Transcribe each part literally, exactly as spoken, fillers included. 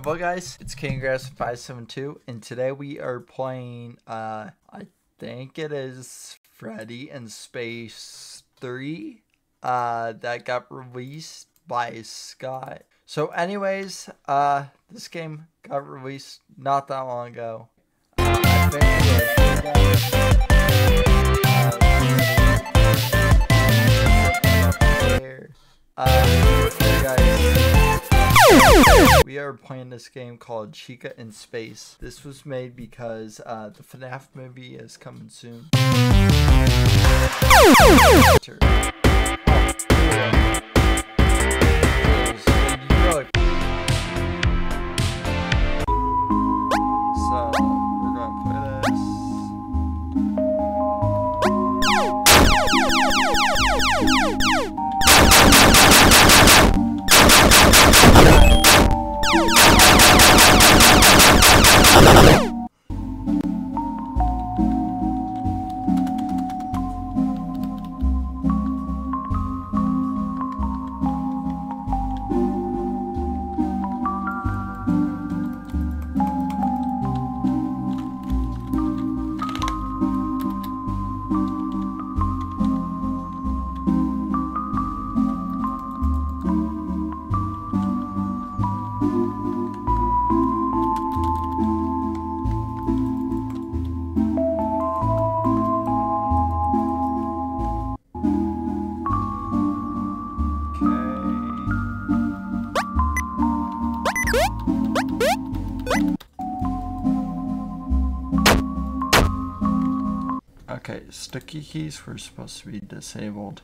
Hello guys, it's Kinggrass five seven two, and today we are playing, uh, I think it is Freddy in Space three, uh, that got released by Scott. So anyways, uh, this game got released not that long ago. Uh, I think it uh, uh, guys. We are playing this game called Chica in Space. This was made because uh, the F NAF movie is coming soon. Okay, sticky keys were supposed to be disabled.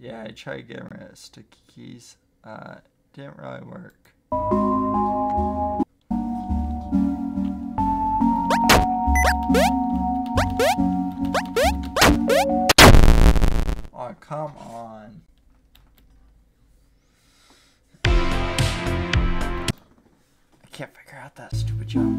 Yeah, I tried getting rid of sticky keys. Uh, didn't really work. Oh, come on. I can't figure out that stupid jump.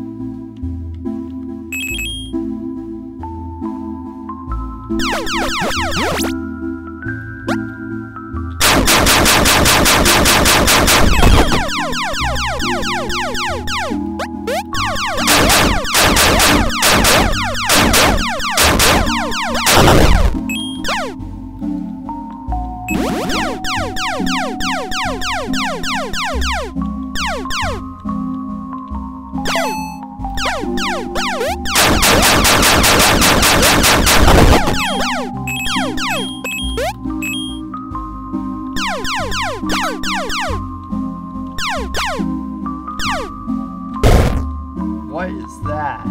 What is that?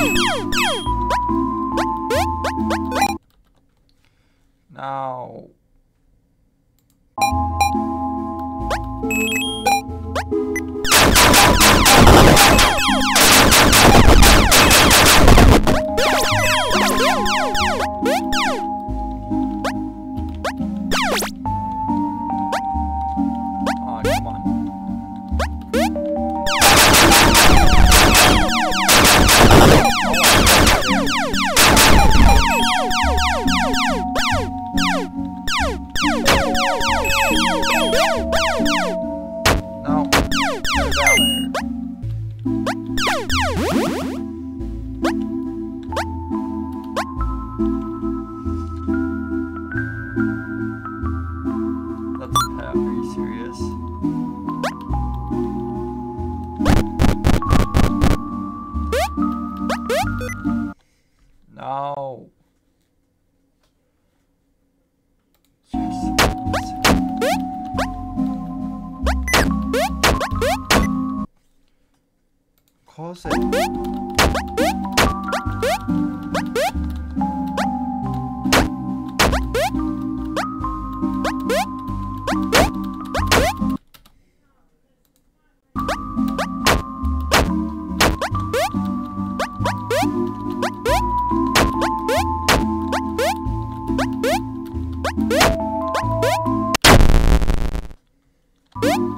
No. No. Close it. No.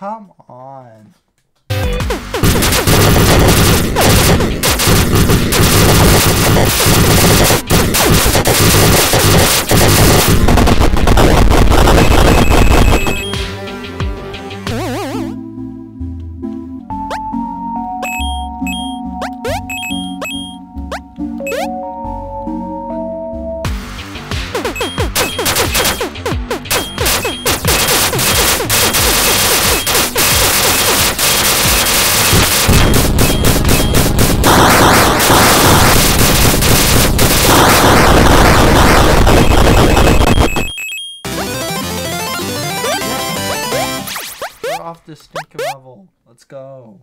Come on. This stinking level. Let's go.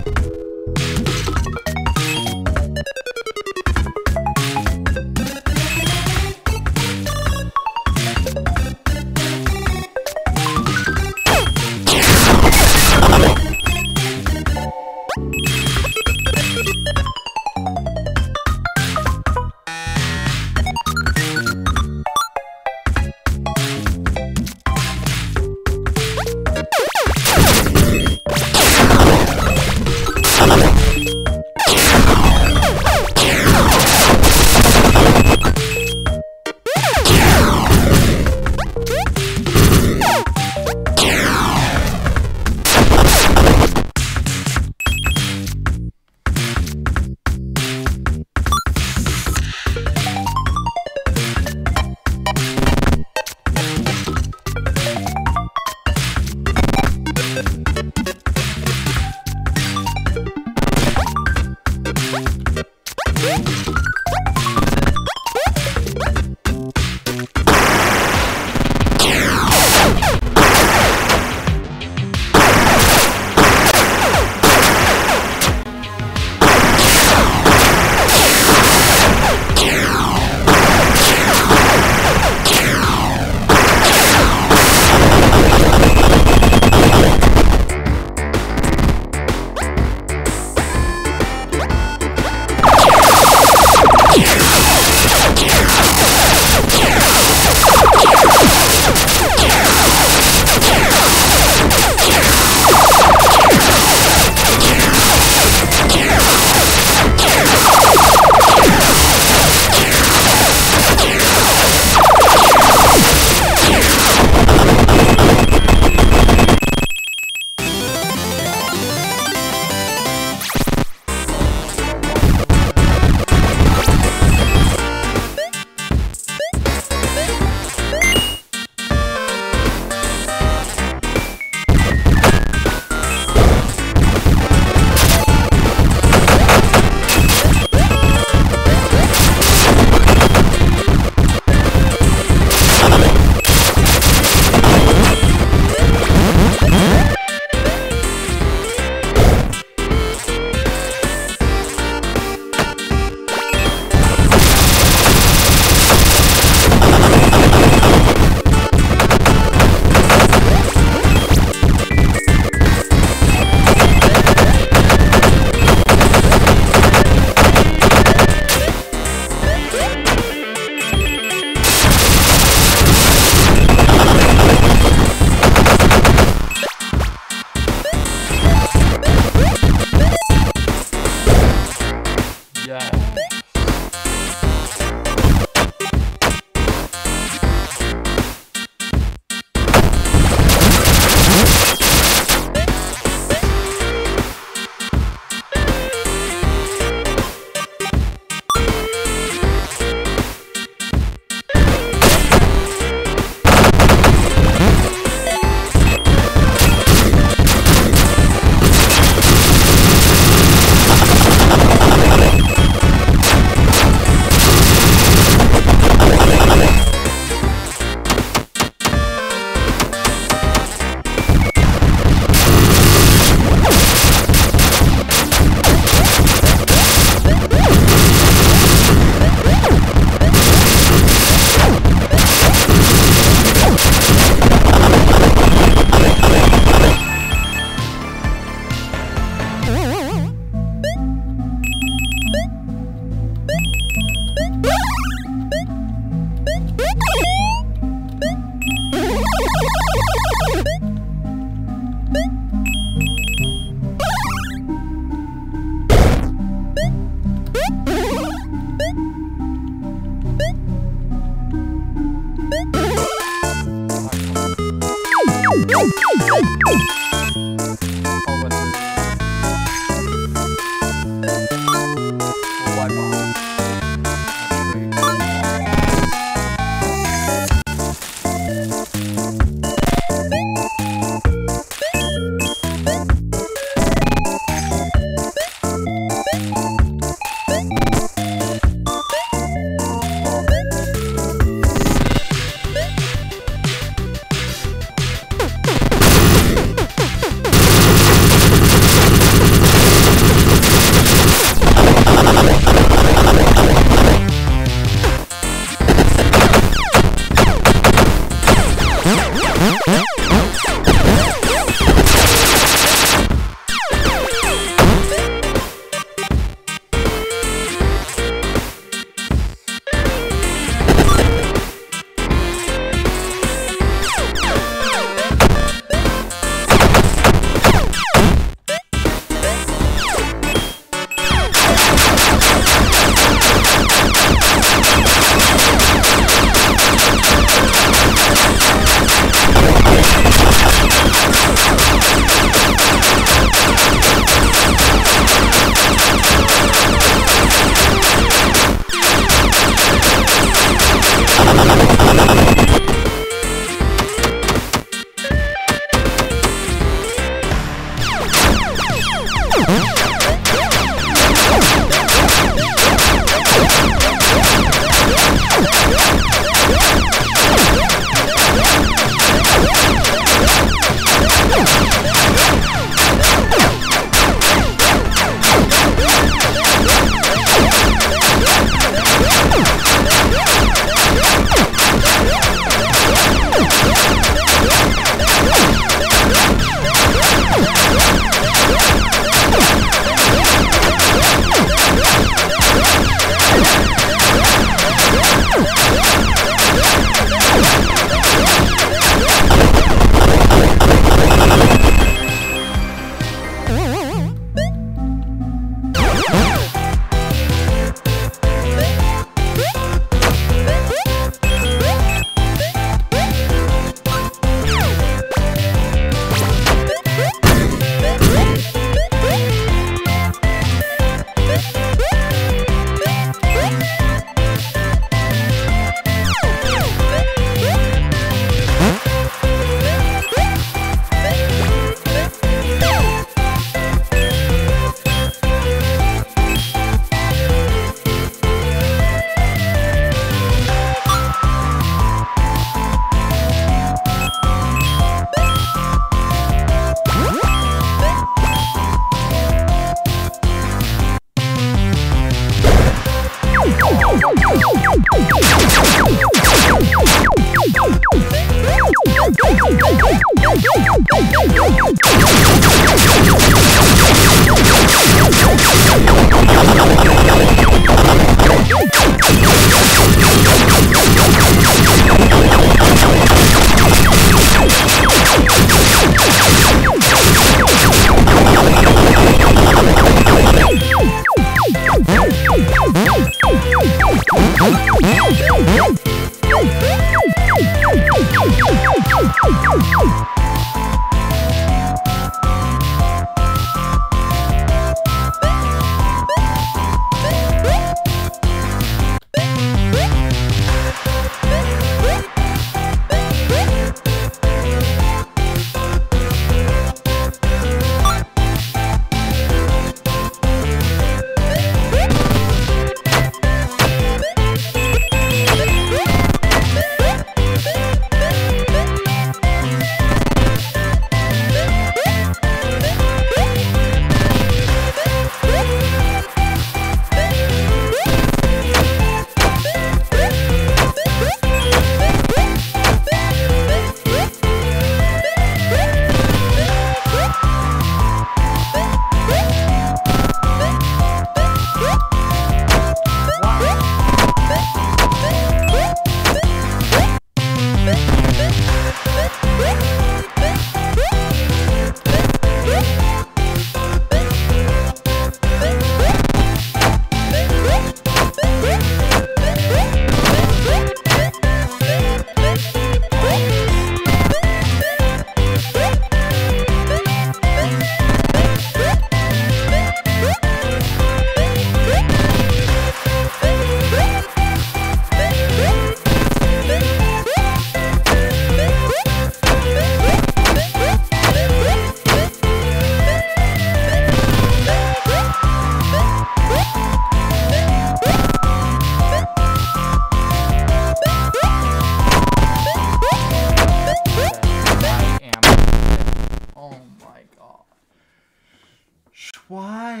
Why?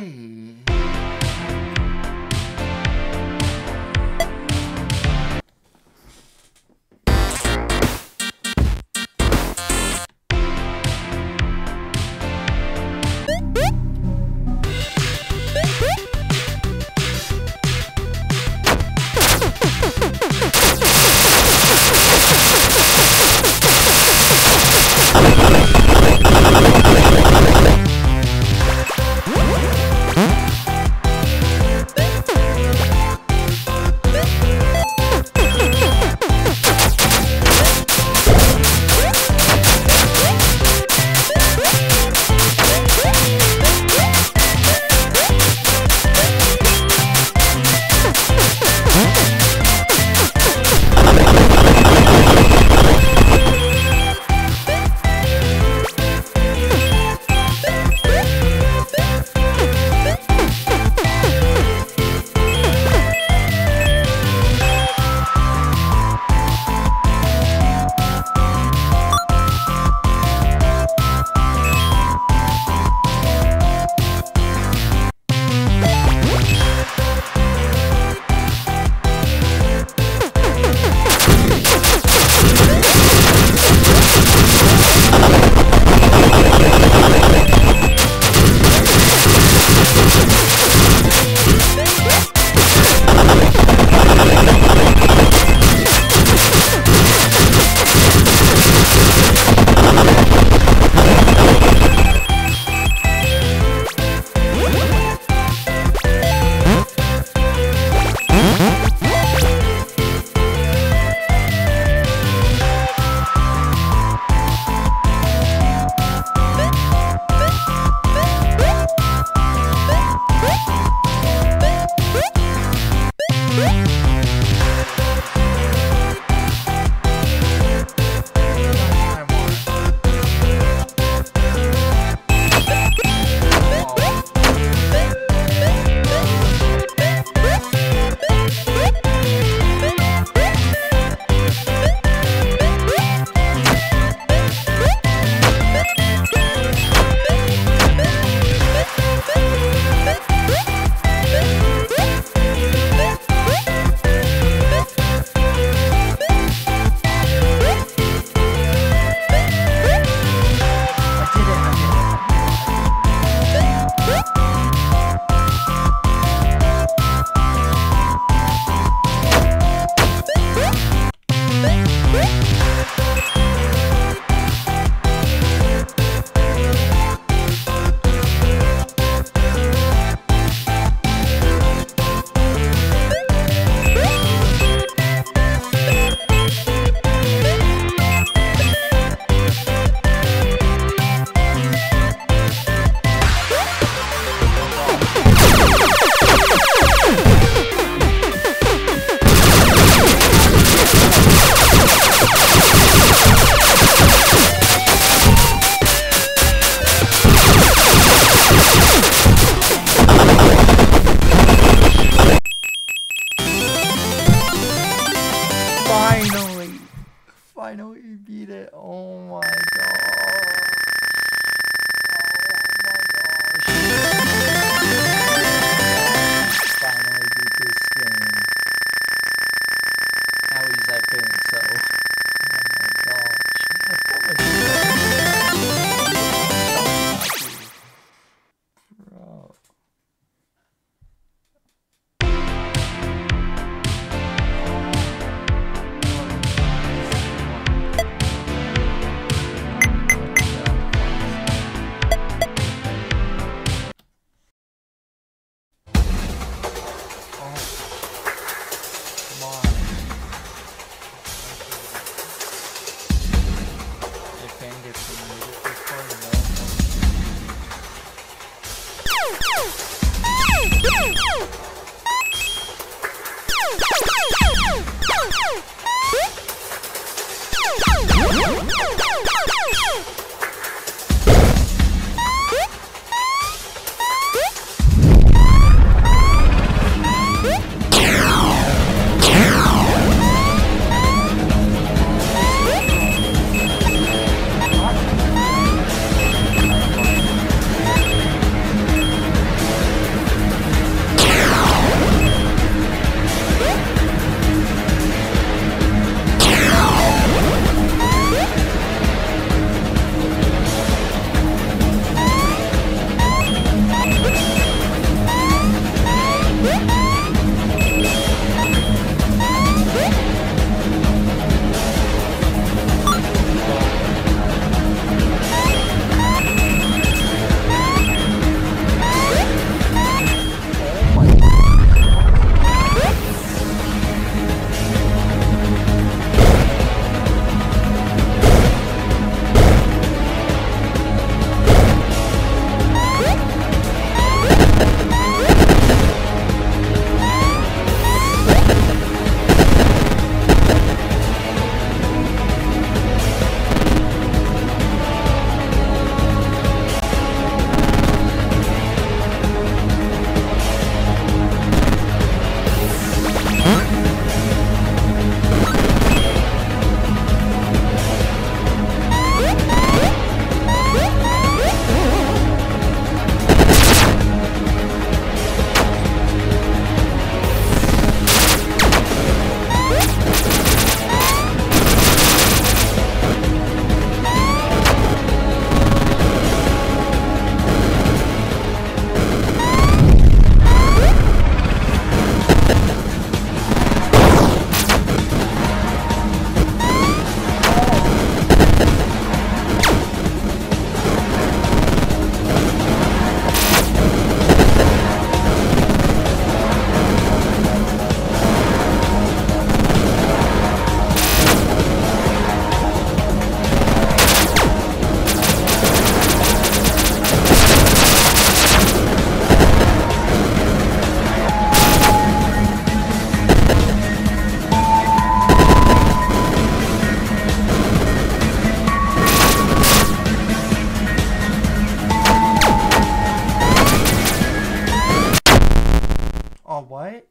what?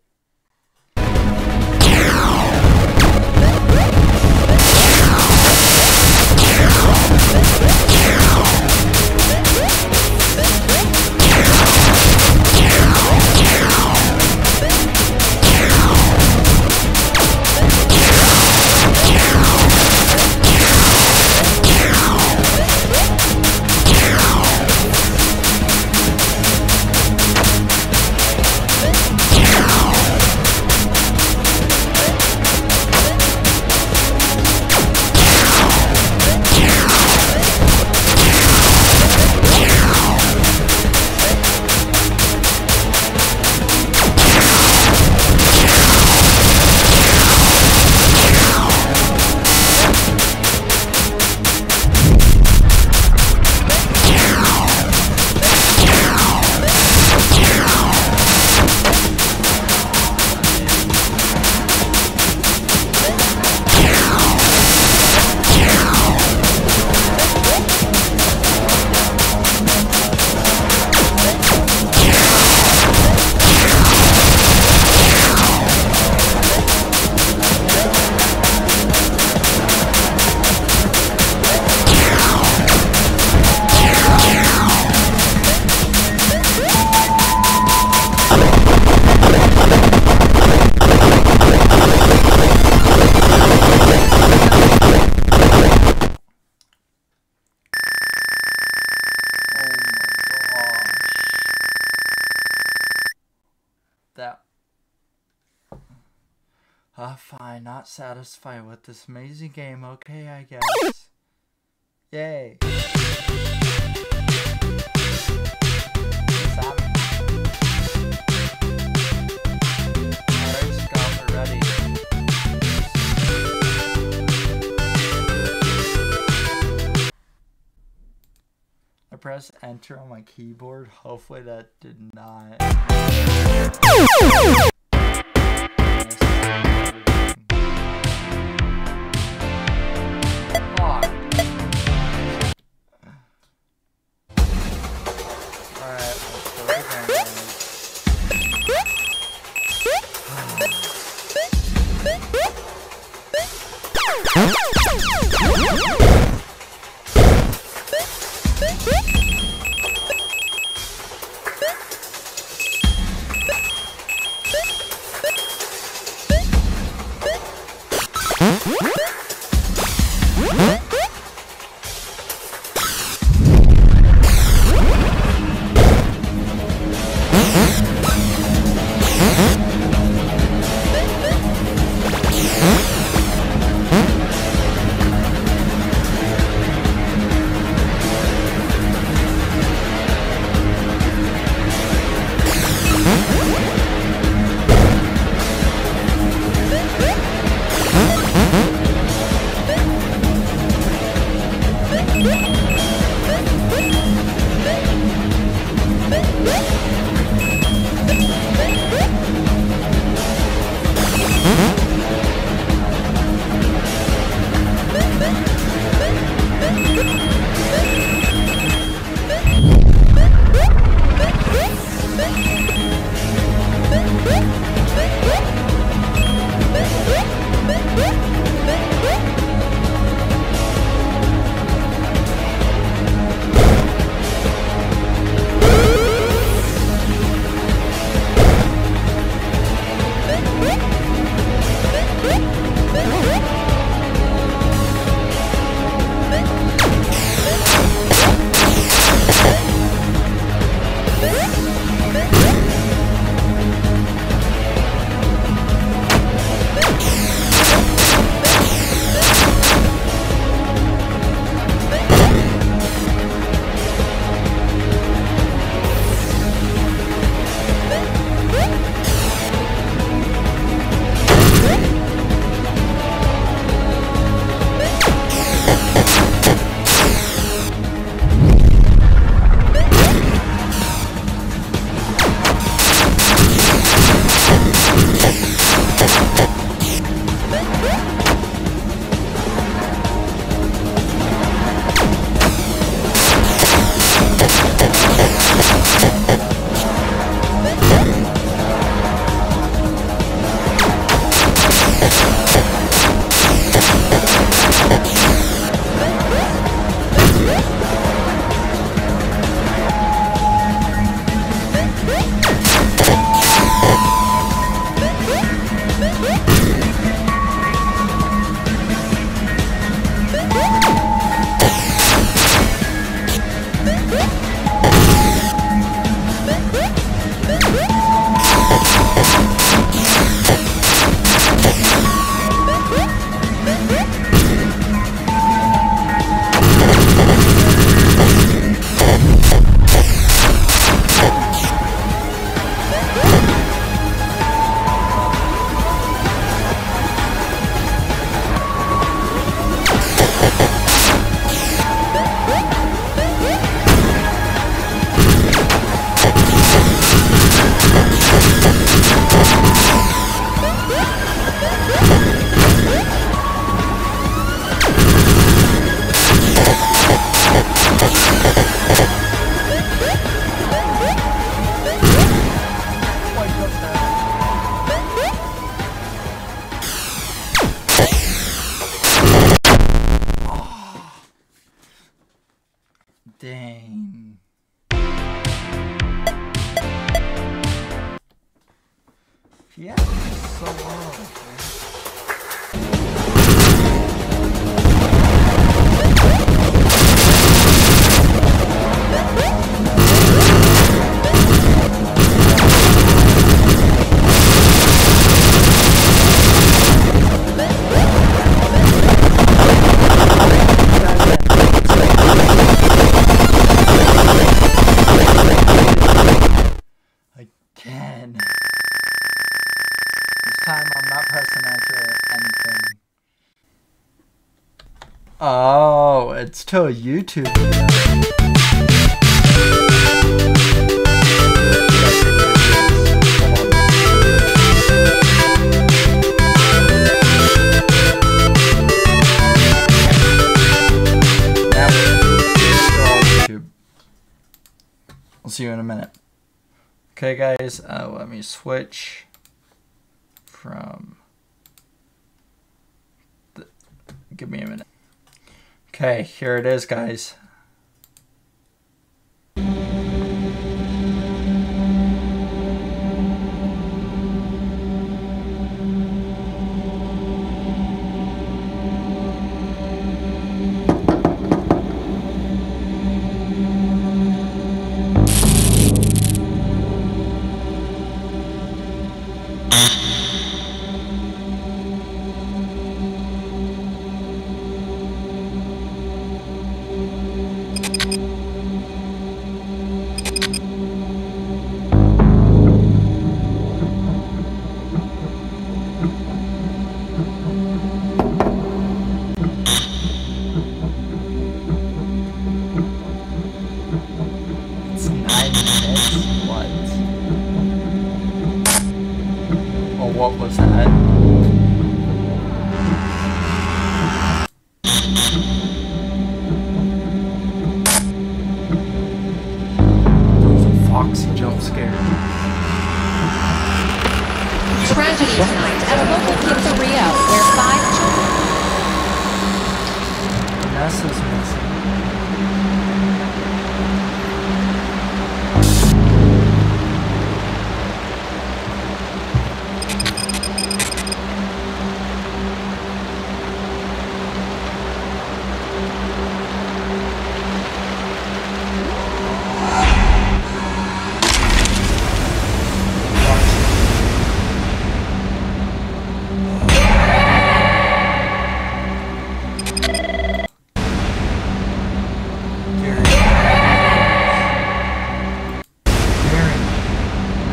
Uh, fine, not satisfied with this amazing game. Okay, I guess. Yay. Stop. I just got it ready. I pressed enter on my keyboard. Hopefully that did not. Yeah, it's so long. Oh, it's to a YouTube video. I'll see you in a minute. Okay guys, uh, let me switch from... The... Give me a minute. Okay, here it is, guys. What was that? That was a foxy jump scare. Tragedy tonight at a local pizzeria where five children... Vanessa's missing.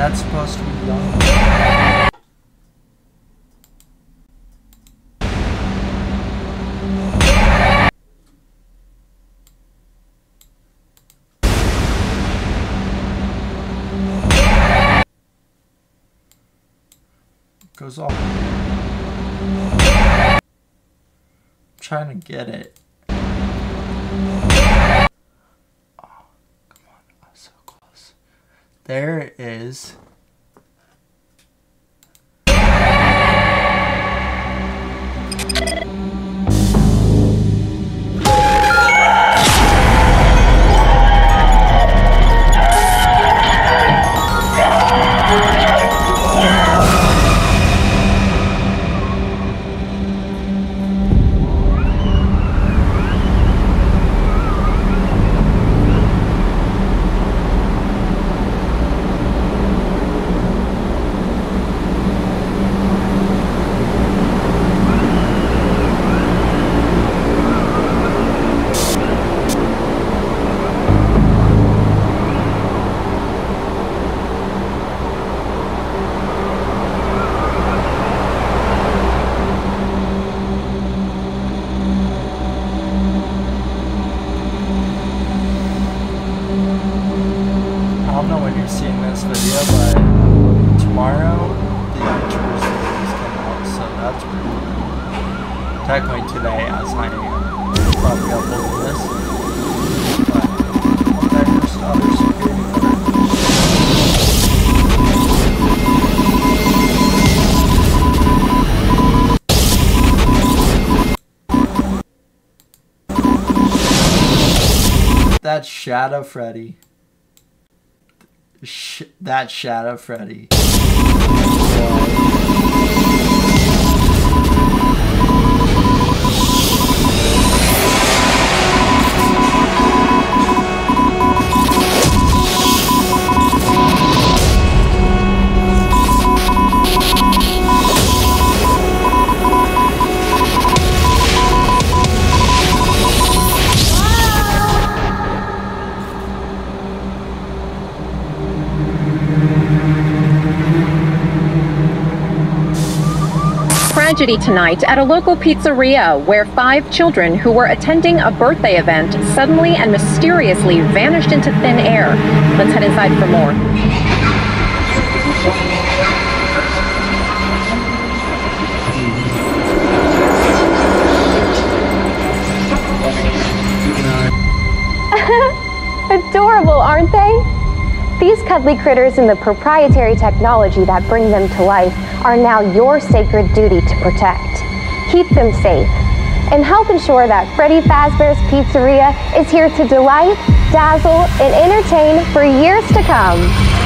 That's supposed to be done. Goes off. I'm trying to get it. There it is. Technically today, as I am probably uploading this, but I'll just other security footage. That Shadow Freddy. Sh that Shadow Freddy. So, tragedy tonight at a local pizzeria where five children who were attending a birthday event suddenly and mysteriously vanished into thin air. Let's head inside for more. Adorable, aren't they? These cuddly critters and the proprietary technology that bring them to life are now your sacred duty to protect. Keep them safe and help ensure that Freddy Fazbear's Pizzeria is here to delight, dazzle, and entertain for years to come.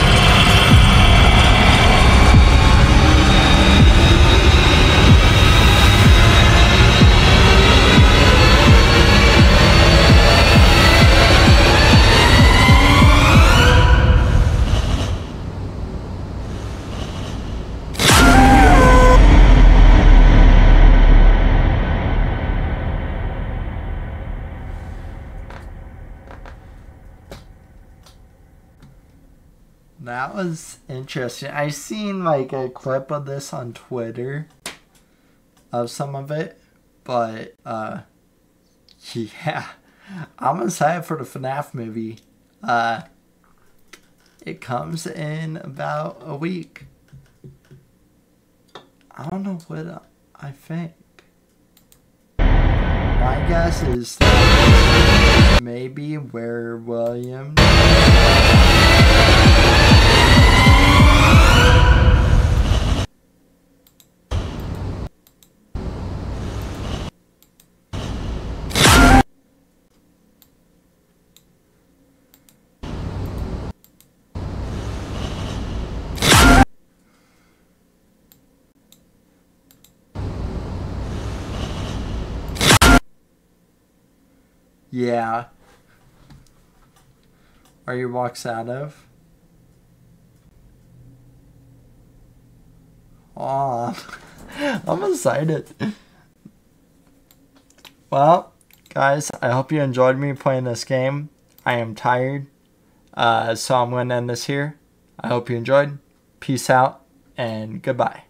That was interesting. I've seen like a clip of this on Twitter of some of it, but uh, yeah, I'm excited for the F NAF movie. Uh, it comes in about a week. I don't know what I think. My guess is that maybe where William. Yeah. Or he walks out of. Aw. I'm excited. Well, guys, I hope you enjoyed me playing this game. I am tired. Uh, so I'm going to end this here. I hope you enjoyed. Peace out and goodbye.